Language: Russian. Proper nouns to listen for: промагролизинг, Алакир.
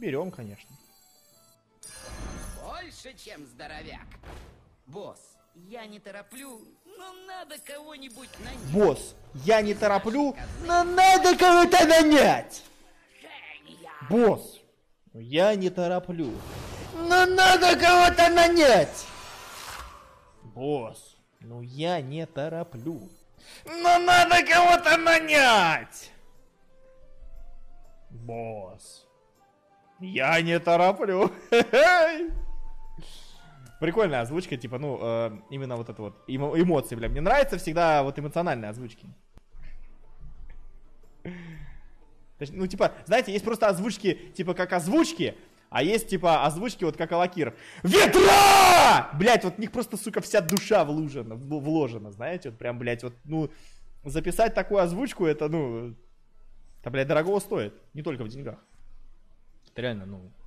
берем, конечно. Больше, чем здоровяк. Босс, я не тороплю, но надо кого-нибудь нанять. Босс, я не тороплю, но надо кого-то нанять. Босс, я не тороплю, но надо кого-то нанять. Босс, ну я не тороплю, но надо кого-то нанять. Босс, я не тороплю. Прикольная озвучка, типа, ну, именно вот это вот, эмоции, бля, мне нравятся всегда вот эмоциональные озвучки. Ну, типа, знаете, есть просто озвучки, типа, как озвучки, а есть, типа, озвучки вот как Алакир. Ветра! Блять, вот в них просто, сука, вся душа вложена, знаете, вот прям, блять, вот, ну, записать такую озвучку, это, ну, это, блядь, дорогого стоит, не только в деньгах. Это реально, ну...